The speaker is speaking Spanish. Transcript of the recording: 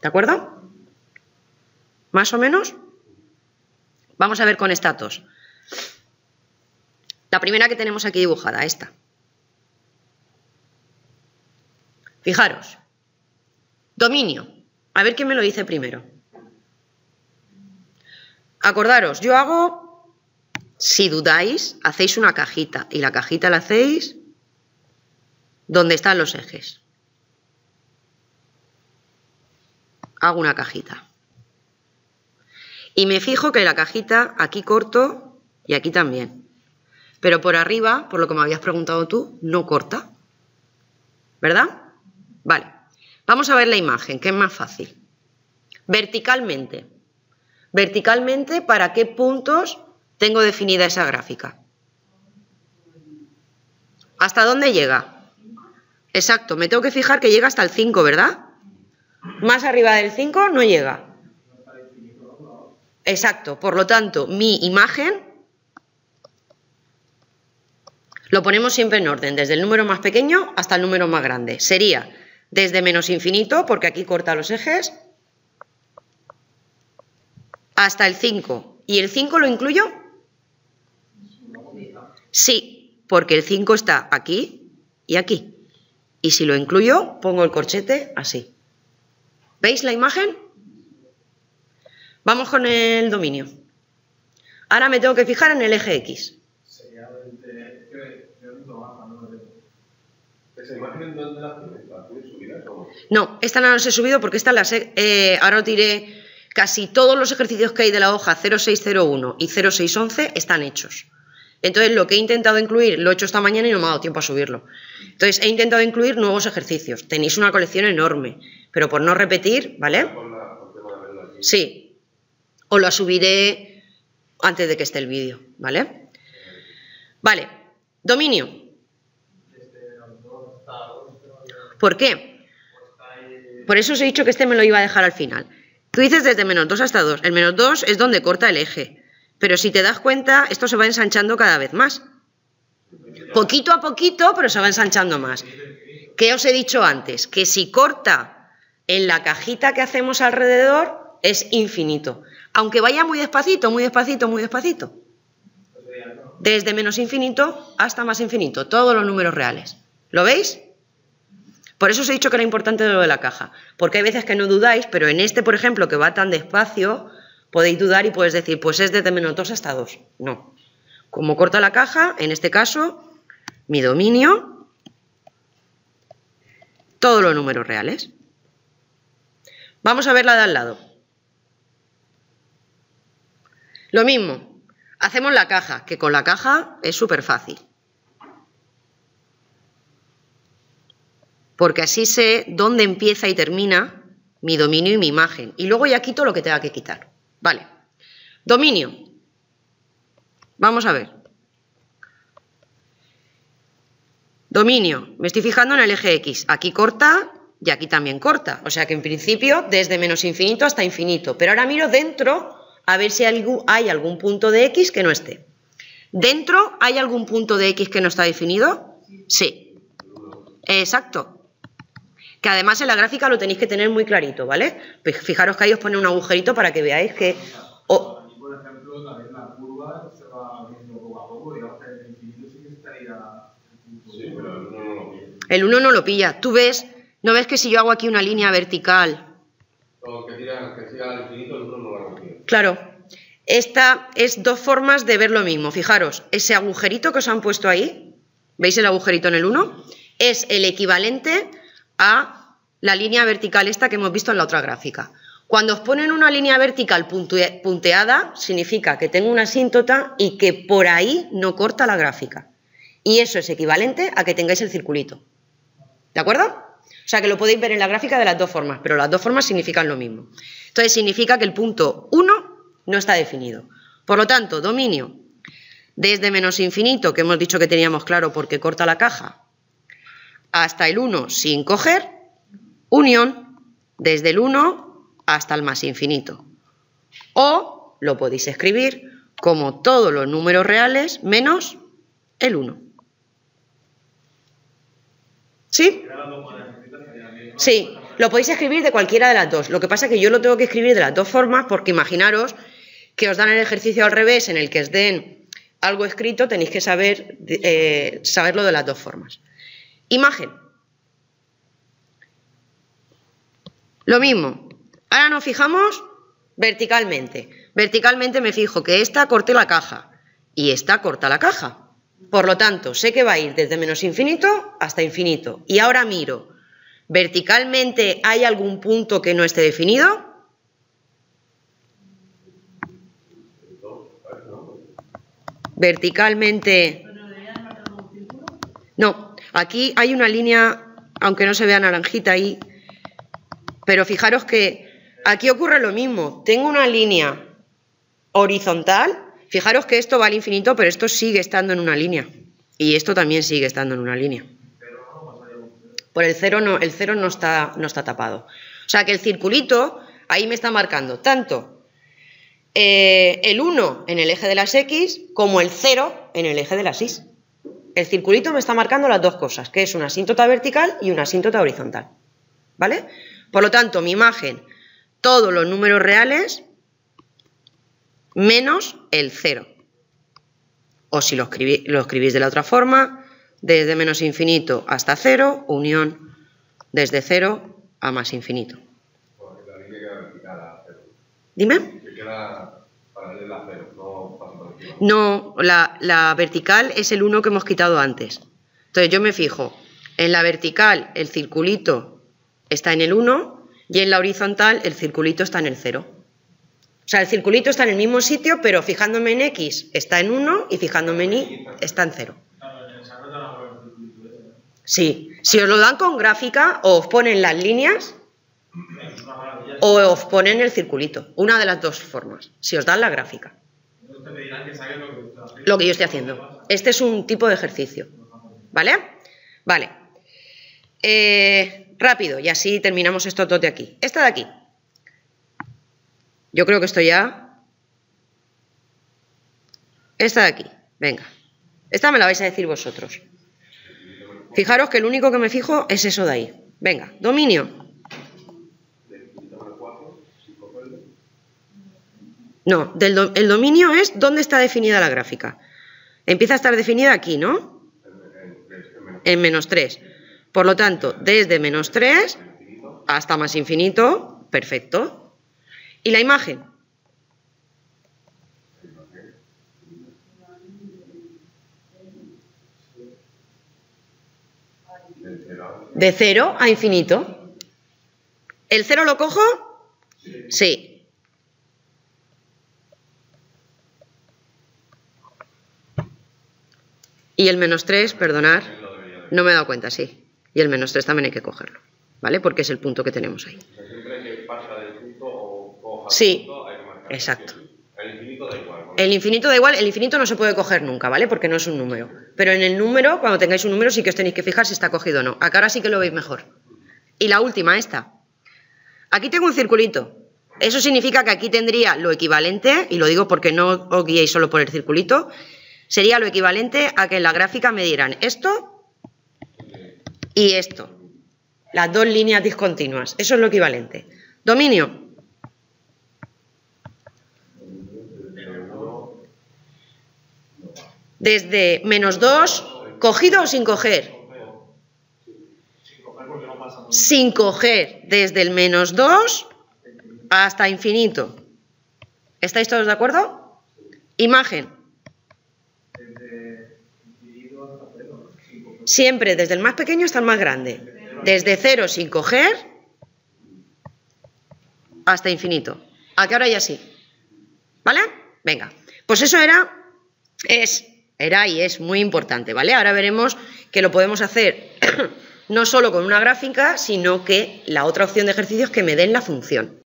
¿De acuerdo? ¿Más o menos? Vamos a ver con estatos. La primera que tenemos aquí dibujada, esta. Fijaros. Dominio. A ver quién me lo dice primero. Acordaros, yo hago, si dudáis, hacéis una cajita. Y la cajita la hacéis donde están los ejes. Hago una cajita. Y me fijo que la cajita aquí corto y aquí también. Pero por arriba, por lo que me habías preguntado tú, no corta. ¿Verdad? Vale. Vamos a ver la imagen, que es más fácil. Verticalmente. Verticalmente, ¿para qué puntos tengo definida esa gráfica? ¿Hasta dónde llega? Exacto, me tengo que fijar que llega hasta el 5, ¿verdad? Más arriba del 5 no llega. Exacto, por lo tanto, mi imagen lo ponemos siempre en orden, desde el número más pequeño hasta el número más grande. Sería desde menos infinito, porque aquí corta los ejes, hasta el 5. ¿Y el 5 lo incluyo? Sí, porque el 5 está aquí y aquí. Y si lo incluyo, pongo el corchete así. ¿Veis la imagen? Vamos con el dominio. Ahora me tengo que fijar en el eje X. Sería desde... ¿Esa imagen dónde la tienes? ¿La puedes subir? No, esta no las he subido porque esta las he... ahora os diré, casi todos los ejercicios que hay de la hoja 0601 y 0611 están hechos. Entonces lo que he intentado incluir, lo he hecho esta mañana y no me ha dado tiempo a subirlo. Entonces he intentado incluir nuevos ejercicios. Tenéis una colección enorme, pero por no repetir, ¿vale? Sí. O la subiré antes de que esté el vídeo, ¿vale? Vale, dominio. ¿Por qué? Por eso os he dicho que este me lo iba a dejar al final. Tú dices desde menos 2 hasta 2. El menos 2 es donde corta el eje. Pero si te das cuenta, esto se va ensanchando cada vez más. Poquito a poquito, pero se va ensanchando más. ¿Qué os he dicho antes? Que si corta en la cajita que hacemos alrededor, es infinito. Aunque vaya muy despacito, muy despacito, muy despacito. Desde menos infinito hasta más infinito. Todos los números reales. ¿Lo veis? Por eso os he dicho que era importante lo de la caja. Porque hay veces que no dudáis, pero en este, por ejemplo, que va tan despacio, podéis dudar y podéis decir, pues es desde menos 2 hasta 2. No. Como corta la caja, en este caso, mi dominio, todos los números reales. Vamos a ver la de al lado. Lo mismo, hacemos la caja, que con la caja es súper fácil. Porque así sé dónde empieza y termina mi dominio y mi imagen. Y luego ya quito lo que tenga que quitar. Vale. Dominio. Vamos a ver. Dominio. Me estoy fijando en el eje X. Aquí corta y aquí también corta. O sea que en principio desde menos infinito hasta infinito. Pero ahora miro dentro... A ver si hay algún punto de X que no esté. ¿Dentro hay algún punto de X que no está definido? Sí. Exacto. Que además en la gráfica lo tenéis que tener muy clarito, ¿vale? Pues fijaros que ahí os pone un agujerito para que veáis que... Oh. Aquí, por ejemplo, también la curva se va viendo poco a poco y hasta el infinito sí que estaría... Sí, pero el 1 no lo pilla. El 1 no lo pilla. Tú ves, ¿no ves que si yo hago aquí una línea vertical... O que siga al infinito, el 1 no lo pilla? Claro, esta es dos formas de ver lo mismo. Fijaros, ese agujerito que os han puesto ahí, ¿veis el agujerito en el 1? Es el equivalente a la línea vertical esta que hemos visto en la otra gráfica. Cuando os ponen una línea vertical punteada, significa que tengo una asíntota y que por ahí no corta la gráfica. Y eso es equivalente a que tengáis el circulito. ¿De acuerdo? O sea, que lo podéis ver en la gráfica de las dos formas, pero las dos formas significan lo mismo. Entonces, significa que el punto 1 no está definido. Por lo tanto, dominio, desde menos infinito, que hemos dicho que teníamos claro porque corta la caja, hasta el 1 sin coger, unión, desde el 1 hasta el más infinito. O lo podéis escribir como todos los números reales menos el 1. ¿Sí? Sí, lo podéis escribir de cualquiera de las dos. Lo que pasa es que yo lo tengo que escribir de las dos formas porque imaginaros que os dan el ejercicio al revés, en el que os den algo escrito, tenéis que saber, saberlo de las dos formas. Imagen. Lo mismo. Ahora nos fijamos verticalmente. Verticalmente me fijo que esta corte la caja y esta corta la caja. Por lo tanto, sé que va a ir desde menos infinito hasta infinito. Y ahora miro. ¿Verticalmente hay algún punto que no esté definido? Verticalmente... No, aquí hay una línea, aunque no se vea naranjita ahí, pero fijaros que aquí ocurre lo mismo. Tengo una línea horizontal. Fijaros que esto va al infinito, pero esto sigue estando en una línea. Y esto también sigue estando en una línea. Por el cero no está tapado. O sea que el circulito ahí me está marcando tanto el 1 en el eje de las X como el 0 en el eje de las Y. El circulito me está marcando las dos cosas, que es una asíntota vertical y una asíntota horizontal. ¿Vale? Por lo tanto, mi imagen, todos los números reales menos el 0. O si lo escribís de la otra forma, desde menos infinito hasta 0, unión desde 0 a más infinito. Porque la línea queda vertical a 0. ¿Dime? Que queda paralela a 0, no pasa por encima. No, la vertical es el 1 que hemos quitado antes. Entonces yo me fijo, en la vertical el circulito está en el 1 y en la horizontal el circulito está en el 0. O sea, el circulito está en el mismo sitio, pero fijándome en X está en 1 y fijándome en Y está en 0. Sí, si os lo dan con gráfica, o os ponen las líneas o os ponen el circulito. Una de las dos formas, si os dan la gráfica. Lo que yo estoy haciendo. Este es un tipo de ejercicio. ¿Vale? Vale. Rápido, y así terminamos esto todo de aquí. Esta de aquí. Yo creo que esto ya... Esta de aquí, venga. Esta me la vais a decir vosotros. Fijaros que el único que me fijo es eso de ahí. Venga, dominio. No, el dominio es dónde está definida la gráfica. Empieza a estar definida aquí, ¿no? En menos 3. Por lo tanto, desde menos 3 hasta más infinito, perfecto. ¿Y la imagen? De 0 a infinito. ¿El 0 lo cojo? Sí. Y el menos 3, perdonad, no me he dado cuenta, sí. Y el menos 3 también hay que cogerlo, ¿vale? Porque es el punto que tenemos ahí. Sí, exacto. El infinito da igual, el infinito no se puede coger nunca, ¿vale? Porque no es un número. Pero en el número, cuando tengáis un número, sí que os tenéis que fijar si está cogido o no. Acá ahora sí que lo veis mejor. Y la última, esta. Aquí tengo un circulito. Eso significa que aquí tendría lo equivalente, y lo digo porque no os guiéis solo por el circulito, sería lo equivalente a que en la gráfica me dieran esto y esto. Las dos líneas discontinuas. Eso es lo equivalente. Dominio. Desde menos 2, ¿cogido o sin coger? Sin coger, desde el menos 2 hasta infinito. ¿Estáis todos de acuerdo? Imagen. Siempre, desde el más pequeño hasta el más grande. Desde 0 sin coger hasta infinito. ¿A qué hora ya sí? ¿Vale? Venga. Pues eso era y es muy importante, ¿vale? Ahora veremos que lo podemos hacer no solo con una gráfica, sino que la otra opción de ejercicios es que me den la función.